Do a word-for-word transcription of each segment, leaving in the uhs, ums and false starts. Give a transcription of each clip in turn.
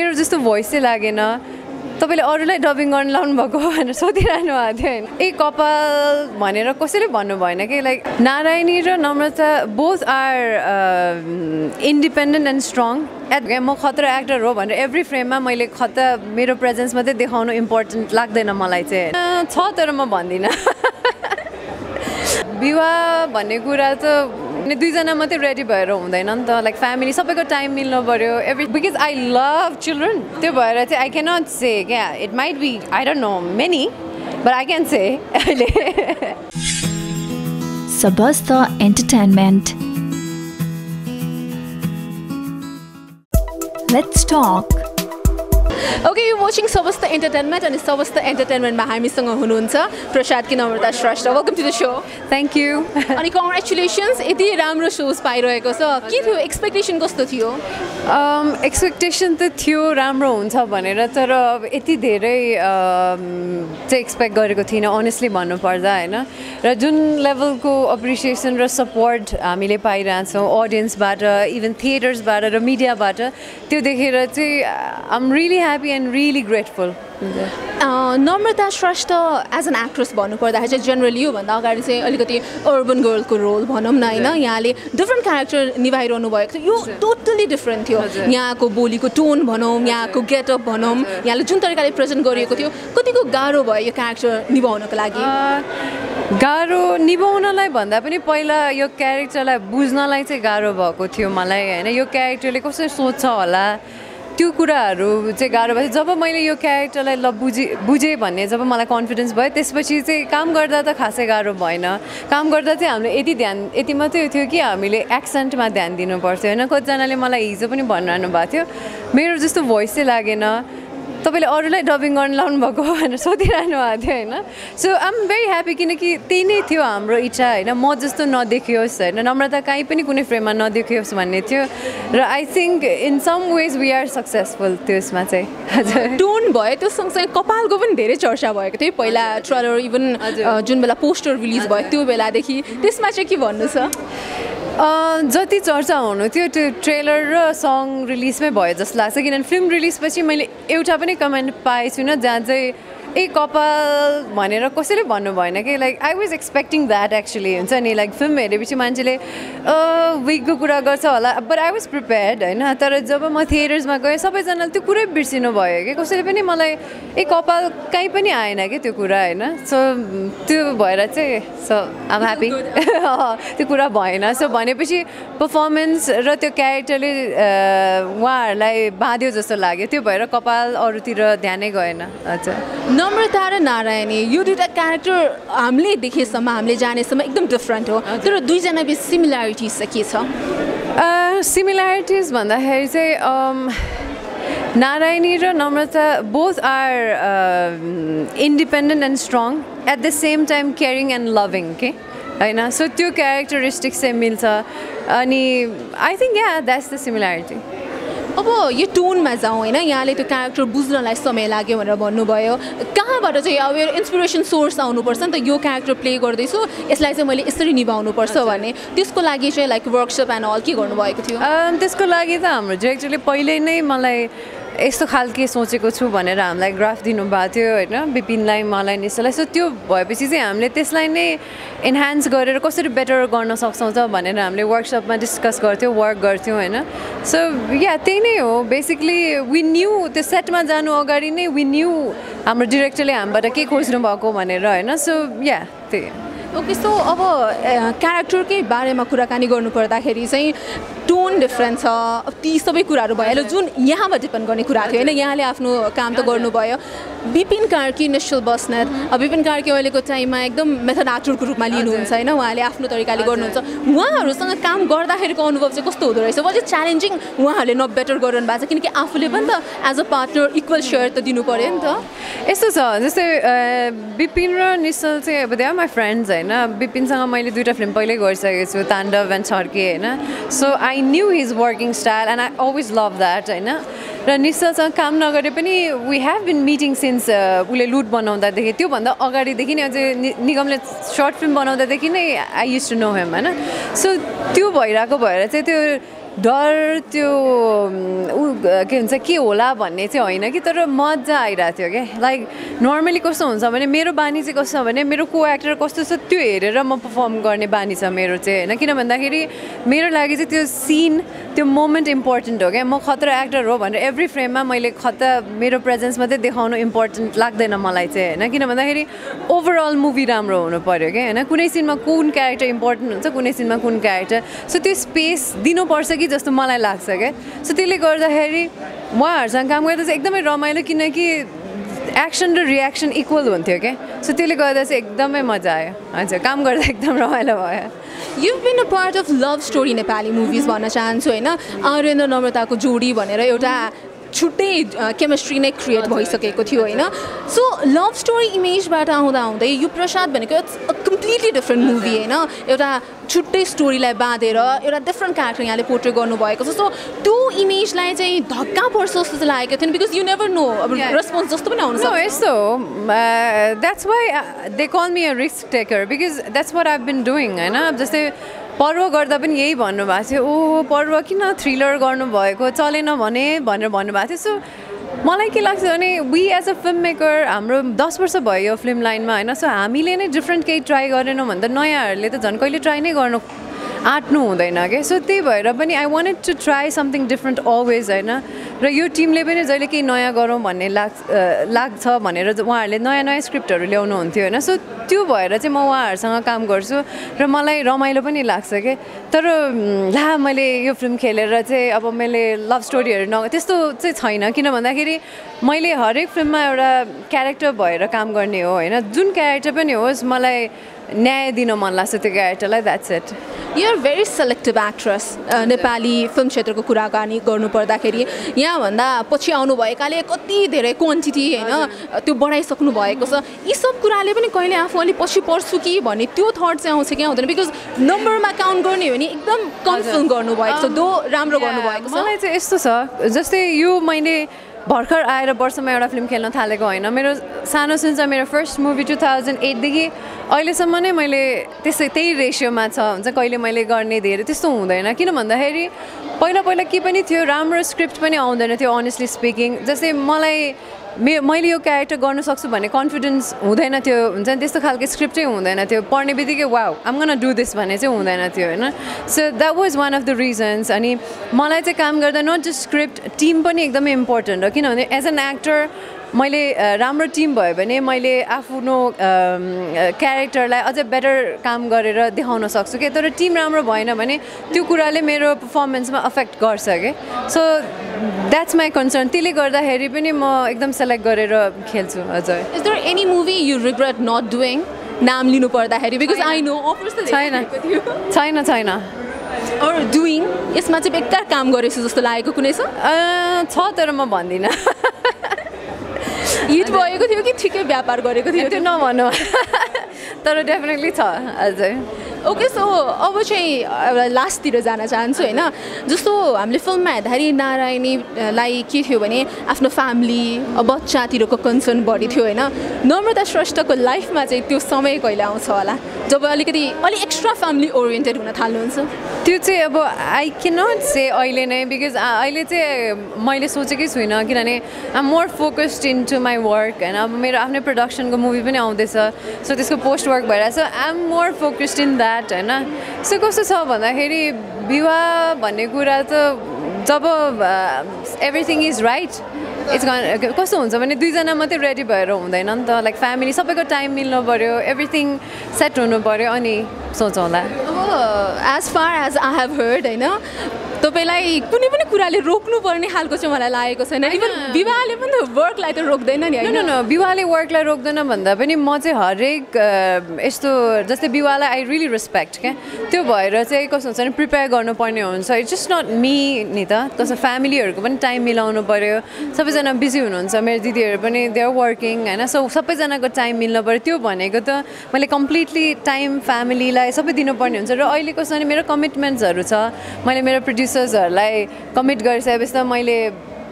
मेरो जस्तो भोइसै लागेन तपाईले अरुलाई डबिङ गर्न लाउनु भएको भनेर सोधिरानु आथ्यो हैन ए कपाल भनेर कसैले भन्नु भएन के लाइक नारायणी र Namrata both are independent and strong at म खतरा एक्टर हो भनेर एभ्री फ्रेममा मैले खतरा मेरो प्रेजेन्स मात्रै देखाउनु इम्पोर्टेन्ट लाग्दैन मलाई चाहिँ छ तर म भन्दिन विवाह भन्ने कुरा त अनि दुईजना मात्रै रेडी भएर हुँदैन नि त लाइक फ्यामिली सबैको टाइम मिल्नु पर्यो every because I love children त्यो भएर चाहिँ आई क्यान नट से क्या it might be I don't know many but I can say Sabasta Entertainment Let's talk Okay, you're watching Sawastha Entertainment and Sawastha Entertainment ma hamisanga hununcha Prashad ki Namrata Shrestha. Welcome to the show. Thank you. And congratulations. Iti ramro shows pairaheko cha. Ke थियो expectation kasto थियो? Um expectation ta थियो ramro huncha bhanera tara yeti dherai cha expect gareko thina honestly bhannu parda haina. Ra jun level ko appreciation ra support hamile pairahachau audience bata, even theaters bata ra media bata tyo dekhera chai I'm really happy and really grateful. Uh, Namrata Shrestha as an actress bhanu parda cha generally yo bhanda agadi chahi alikati urban girl ko role bhanam na haina yahaले different character निभाइरहनु भएको थियो यो totally different थियो यहाँको बोलीको tone भनौं यहाँको गेटअप भनौं यहाँले जुन तरिकाले प्रेजेन्ट गरिएको थियो कतिको गाह्रो भयो यो क्यारेक्टर निभाउनको लागि गाह्रो निभाउनलाई भन्दा पनि पहिला यो क्यारेक्टरलाई बुझ्नलाई चाहिँ गाह्रो भएको थियो मलाई हैन यो क्यारेक्टरले कसरी सोच्छ होला त्यो कुराहरु चाहिँ गाह्रो भयो जब मैले यो क्यारेक्टरलाई ल बुझे बुझे भन्ने जब मलाई कन्फिडेन्स भयो त्यसपछि चाहिँ काम गर्दा त खासै गाह्रो भएन काम गर्दा चाहिँ हामीले यति ध्यान यति मात्रै थियो कि हामीले एक्सेन्टमा ध्यान दिनु पर्थ्यो हैन कतिजनाले मलाई हिजो पनि भन्नु भएको थियो मेरो जस्तो भोइसै लागेन तपाईले अरुलाई डबिङ गर्न लाउनु भएको भनेर सोधिरानु आथ्यो हैन so I am very happy किनकि त्यही नै थियो हाम्रो इच्छा हैन म जस्तो नदेखियोस् हैन नम्रता कहीं पनि कुनै फ्रेममा नदेखियोस् भन्ने थियो र I think in some ways we are successful त्यसमा चाहिँ हजुर टोन भयो त्यो सँगसँगै कपालको पनि धेरै चर्चा भएको थियो पहिला ट्रेलर इभन जुन बेला पोस्टर रिलिज भयो त्यो बेलादेखि त्यसमा चाहिँ के भन्नु छ जति चर्चा हुनु थियो त्यो ट्रेलर र सङ रिलिजमै भयो जस्तो लाग्छ किनभने फिल्म रिलिज पछि मैले एउटा पनि कमेन्ट पाए छुइनँ जहाँ चाहिँ ए कपाल भनेर कसैले भन्नु भएन कि like I was expecting that actually हुन्छ नि लाइक फिल्म हेरेपछि मान्छेले विगको कुरा गर्छ होला बट आई वाज प्रिपेयर्ड हैन तर जब म थिएटर्समा गएँ सबैजनाले त्यो कुरै बिर्सिनु भयो कि कसैले पनि मलाई ए कपाल कहीं पनि आएन के त्यो कुरा हैन सो त्यो भएर चाहिँ सो आई एम ह्यापी त्यो कुरा भएन सो भनेपछि परफर्मेन्स र त्यो क्यारेक्टरले उहाँहरूलाई बाँध्यो जस्तो लाग्यो त्यो भएर कपाल अरूतिर ध्यानै गएन हजुर नम्रता र नारायणी यो दुईटा क्यारेक्टर हामीले देखेसम्म हामीले जानेसम्म एकदम डिफरेन्ट हो तर दुईजना बिच सिमिल्यारिटिज चाहिँ के छ सिमिल्यारिटिज भन्दाखेरि चाहिँ नारायणी र Namrata both are independent and strong at the same time caring and loving के हैन सो त्यो क्यारेक्टरिस्टिक्स चाहिँ मिल्छ अनि I think yeah that's the similarity अब यो टोनमा जाउँ हैन यहाँले त्यो क्यारेक्टर बुझ्नलाई समय लाग्यो भनेर भन्नुभयो कहाँबाट चाहिँ अब यो इन्स्पिरेसन सोर्स आउनुपर्छ नि त यो क्यारेक्टर प्ले गर्दैछु यसलाई चाहिँ मैले यसरी निभाउनुपर्छ भन्ने त्यसको लागि चाहिँ लाइक वर्कसप एन्ड अल के गर्नुभएको थियो त्यसको लागि त हाम्रो डाइरेक्टरले पहिले नै मलाई यस्तो खालके सोचेको छु भनेर हामीलाई ग्राफ दिनुभएको थियो हैन विपिनलाई मलाई निसलाई सो त्यो भएपछि चाहिँ हामीले त्यसलाई नै एन्हान्स गरेर कसरी बेटर गर्न सक्छौँ त भनेर हामीले वर्कसपमा डिस्कस गर्थ्यौं वर्क गर्थ्यौं हैन सो या त्यही नै हो बेसिकली वी न्यू त्यो सेटमा जानु अगाडि नै वी न्यू हाम्रो डाइरेक्टरले हामीबाट के खोज्नु भएको भनेर हैन सो या त्यही ओके सो अब क्यारेक्टरकै बारेमा कुराकानी गर्नुपर्दाखेरि चाहिँ टोन डिफ्रेन्ट छ अब ती सबै कुराहरू भयो जुन यहाँबाट डिपेन्ड गर्ने कुरा थियो हैन यहाँले आफ्नो काम त गर्नुभयो विपिन कार्की नेशनल बस्नेत अब विपिन कार्की अहिलेको टाइममा एकदम मेथड एक्टरको रूपमा लिनुहुन्छ हैन उहाँले आफ्नो तरिकाले गर्नुहुन्छ उहाँहरूसँग काम गर्दाखेरिको अनुभव चाहिँ कस्तो हुँदो रहेछ वाज च्यालेन्जिङ उहाँहरूले न बेटर गर्नु भएको छ किनकि आफूले पनि त as a partner equal share त दिनु पर्यो नि त यस्तो छ जस्तै विपिन र निशल चाहिँ अब दे आर माई फ्रेन्ड्स हैन विपिनसँग मैले दुईटा फिल्म पहिल्यै गरिसकेको छु ताण्डव एन्ड छड्के हैन so I knew his working style and I always love that हैन र निशलसँग काम नगरे पनि we have been meeting since उले लुट बनाउँदादेखि त्योभन्दा अगाडिदेखि नै अझै निगमले सर्ट फिल्म बनाउँदादेखि नै I used to know him हैन सो त्यो भइरहेको भएर चाहिँ त्यो डर त्यो उ के हुन्छ के होला भन्ने चाहिँ हैन कि तर मजा आइरा थियो के लाइक नर्मली कस्तो हुन्छ भने मेरो बानी चाहिँ कस्तो भने मेरो को एक्टर कस्तो छ त्यो हेरेर म परफर्म गर्ने बानी छ मेरो चाहिँ हैन किन भन्दाखेरि मेरो लागि चाहिँ त्यो सीन त्यो मोमेन्ट इम्पोर्टेन्ट हो के म खतरा एक्टर हो भनेर एभ्री फ्रेममा मैले खतरा मेरो प्रेजेन्स मात्रै देखाउनु इम्पोर्टेन्ट लाग्दैन मलाई चाहिँ हैन किन भन्दाखेरि ओभरअल मुभी राम्रो हुनु पर्यो के हैन कुनै सीनमा कुन क्यारेक्टर इम्पोर्टेन्ट हुन्छ कुनै सीनमा कुन क्यारेक्टर सो त्यो स्पेस दिनु पर्छ कि जस्तो मलाई लाग्छ के सो त्यसले गर्दाखेरि उहाँहरुसँग काम गर्दा चाहिँ एकदमै रमाइलो किनकि एक्सन र रिएक्सन इक्वल हुन्थ्यो के सो त्यसले गर्दा चाहिँ एकदमै मजा आयो हजुर काम गर्दा एकदम रमाइलो भयो. You've been a part of love story Nepali movies bhanna chahanchu haina Aryan ra Namrata ko jodi bhanera euta छुट्टै केमिस्ट्री नै क्रिएट भइसकेको थियो हैन सो लभ स्टोरी इमेज बाट आउँदा आउँदै यो प्रसाद भनेको it's a completely different movie हैन एउटा छुट्टै स्टोरीलाई बाँधेर एउटा डिफरेन्ट क्यारेक्टर यहाँले पोर्ट्रे गर्नु भएको छ सो त्यो इमेजलाई चाहिँ धक्का पर्छ जस्तो लागेको थियो बिकज यु नेभर नो अब रेस्पोन्स जस्तो पनि आउन सक्छ so that's why they call me a risk taker because that's what I have been doing हैन जस्तै पर्व गर्दा पनि यही भन्नु भएको थियो ओ पर्व किन थ्रिलर गर्नु भएको चलेन भने भनेर भन्नु भएको थियो सो मलाई के लाग्छ भने we as a film maker हाम्रो दस वर्ष भयो फिल्म लाइनमा हैन सो हामीले नै डिफरेन्ट केही ट्राई गरेनौं भन्दा नयाँहरुले त झन् कहिले ट्राई नै गर्नु आट्नु हुँदैन के सो त्यही भएर पनि I wanted to try something different always हैन र यो टिमले पनि जहिले केही नयाँ गरौँ भन्ने लाग्छ लाग्छ भनेर उहाँहरूले नयाँ नयाँ स्क्रिप्टहरू ल्याउनु हुन्थ्यो हैन सो त्यो भएर चाहिँ म उहाँहरूसँग काम गर्छु र मलाई रमाइलो पनि लाग्छ के तर ला मैले यो फिल्म खेलेर चाहिँ अब मैले लभ स्टोरीहरू न त्यस्तो चाहिँ छैन किन भन्दाखेरि मैले हरेक फिल्ममा एउटा क्यारेक्टर भएर काम गर्ने हो हैन जुन क्यारेक्टर पनि होस् मलाई न्याय दिन मन लाग्छ त्यो क्यारेक्टरलाई that's it. You're a very selective actress Nepali film क्षेत्रको कुराकानी गर्नुपर्दाखेरि यहाँ भन्दा पछि आउनु भएकाले कति धेरै क्वान्टिटी हैन त्यो बढाइसक्नु भएको छ यी सब कुराले पनि कहिले आफू अलि पछि पर्छु कि भन्ने त्यो थट चाहिँ आउँछ कि आउँदैन बिकज नम्बरमा काउन्ट गर्ने हो नि एकदम कम फिल्म गर्नु भएको छ दो राम्रो गर्नु भएको छ. मलाई चाहिँ यस्तो छ जस्तै यो मैले भर्खर आएर वर्षमा एउटा फिल्म खेल्न थालेको होइन मेरो सानो सिन्स मेरो first movie two thousand eight देखि अहिलेसम्म नै मैले त्यसै त्यही रेसियोमा छ हुन्छ कहिले मैले गर्ने धेरै त्यस्तो हुँदैन किन भन्दाखेरि पहिला पहिला के पनि थियो राम्रो स्क्रिप्ट पनि आउँदैन थियो अनेस्टली स्पिकिङ जस्तै मलाई मे मैले यो क्यारेक्टर गर्न सक्छु भन्ने कन्फिडेन्स हुँदैन थियो हुन्छ नि त्यस्तो खालको स्क्रिप्टै हुँदैन थियो पढ्ने बित्तिकै wow I'm gonna do this भन्ने चाहिँ हुँदैन थियो हैन so that was one of the reasons अनि मलाई चाहिँ काम गर्दा नट जस्ट स्क्रिप्ट टिम पनि एकदमै इम्पोर्टेन्ट हो किनभने एज एन एक्टर मैले राम्रो टिम भयो भने मैले आफ्नो क्यारेक्टरलाई अझ बेटर काम गरेर देखाउन सक्छु के तर टिम राम्रो भएन भने त्यो कुराले मेरो पर्फर्मेन्समा अफेक्ट गर्छ के सो That's my concern. त्यसले गर्दाखेरि पनि म एकदम सेलेक्ट गरेर खेल्छु हजुर. Is there any movie you regret not doing? नाम लिनु पर्दाखेरि because I know offers त छैन छैन छैन or doing यसमा चाहिँ बेकार काम गरेछु जस्तो लागेको कुनै छ? छ तर म भन्दिनँ. हिट भएको थियो कि ठिकै व्यापार गरेको थियो त्यो नभन्नु तर डेफिनेटली छ हजुर. ओके सो अब चाहिँ एउटा लास्टतिर जान चाहन्छु हैन जस्तो हामीले फिल्ममा हेर्दाखेरि नारायणीलाई के थियो भने आफ्नो फ्यामिली बच्चातिरको कन्सर्न बढी थियो हैन नम्रता श्रेष्ठको लाइफमा चाहिँ त्यो समय कहिले आउँछ होला जब अलिकति अलि एक्स्ट्रा फ्यामिली ओरिएन्टेड हुन थाल्नुहुन्छ त्यो चाहिँ अब आई क्यान नट से अहिले नै बिकज अहिले चाहिँ मैले सोचेकै छुइनँ किनभने I am more focused into my work हैन अब मेरो आफ्नै प्रोडक्सनको मुभी पनि आउँदैछ सो त्यसको पोस्ट वर्क भइरहेछ I am more focused in that हैन सो कस्तो छ भन्दाखेरि विवाह भन्ने कुरा त जब एभ्रिथिङ इज राइट इट्स कस्तो हुन्छ भने दुईजना मात्रै रेडी भएर हुँदैन नि त लाइक फ्यामिली सबैको टाइम मिल्नु पऱ्यो एभ्रिथिङ सेट हुनु पऱ्यो अनि सोचौँला. अब as far as I have heard हैन तपाईलाई कुनै पनि कुराले रोक्नुपर्ने खालको चाहिँ मलाई लागेको छैन इभन विवाहले पनि वर्कलाई त रोक्दैन नि हैन न विवाहले वर्कलाई रोक्दैन भन्दा पनि म चाहिँ हरेक यस्तो जस्तै विवाहलाई आई रियली रेस्पेक्ट क्या त्यो भएर चाहिँ कस्तो हुन्छ नि प्रिपेयर गर्नुपर्ने हुन्छ इट्स जस्ट नट मी नि त कस्तो फ्यामिलीहरूको पनि टाइम मिलाउनु पऱ्यो सबैजना बिजी हुनुहुन्छ मेरो दिदीहरू पनि दे आर वर्किङ हैन सो सबैजनाको टाइम मिल्नु पऱ्यो त्यो भनेको त मैले कम्प्लिटली टाइम फ्यामिलीलाई सबै दिनुपर्ने हुन्छ र अहिले कस्तो नि मेरो कमिटमेन्ट्सहरू छ मैले मेरो प्रोड्युस लाई कमिट गरिसकेपछि त मैले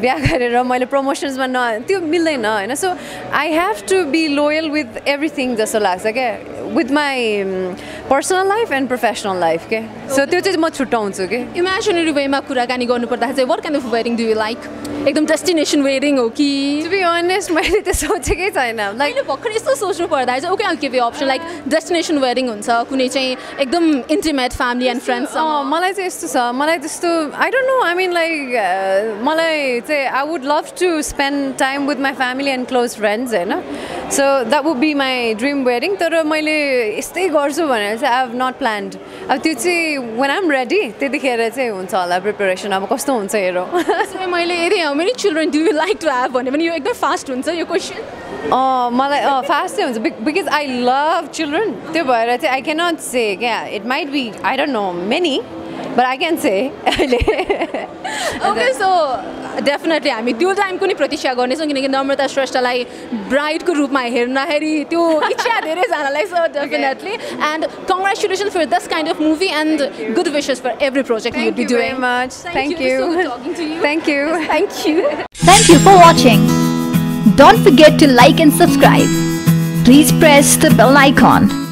बिहा गरेर मैले प्रमोसन्समा न त्यो मिल्दैन हैन so I have to be loyal with everything जस्तो लाग्छ क्या with my um, personal life and professional life. Okay? So that's just much different. Okay? Imaginary way ma kura gani gornu parda chai what kind of wedding do you like? Ekdam destination wedding ho ki? To be honest, maile ta sochekai chaina. Like bhakhar yesto sochnu parda chai okay, I'll give you option like destination wedding huncha kunai chai ekdam intimate family and friends. Oh, malai chai yesto cha. Malai testo I don't know. I mean like uh, malai chai I would love to spend time with my family and close friends, you know? So that would be my dream wedding. Tara maile yestei garchu bhanera chai I have not planned. Ab tyo chai when I'm ready, tetikhera chai huncha hola preparation. Ab kasto huncha hero. So maile yedi how many children do you like to have? Bhanne pani yo ekdam fast huncha yo question. Oh, malai oh fast huncha because I love children. Tyo bhayera chai I cannot say. Yeah, it might be I don't know many, but I can say. Okay, so definitely I mean त्यो time कुनै प्रतीक्षा गर्नेछौं किनकि नम्रता श्रेष्ठलाई bride को रूपमा हेर्नखेरि त्यो इच्छा धेरै जनालाई छ definitely and congratulations for this kind of movie and good wishes for every project you would be doing. Thank you very much. Thank you. Thank you. Thank you. Thank you for watching. Don't forget to like and subscribe. Please press the bell icon.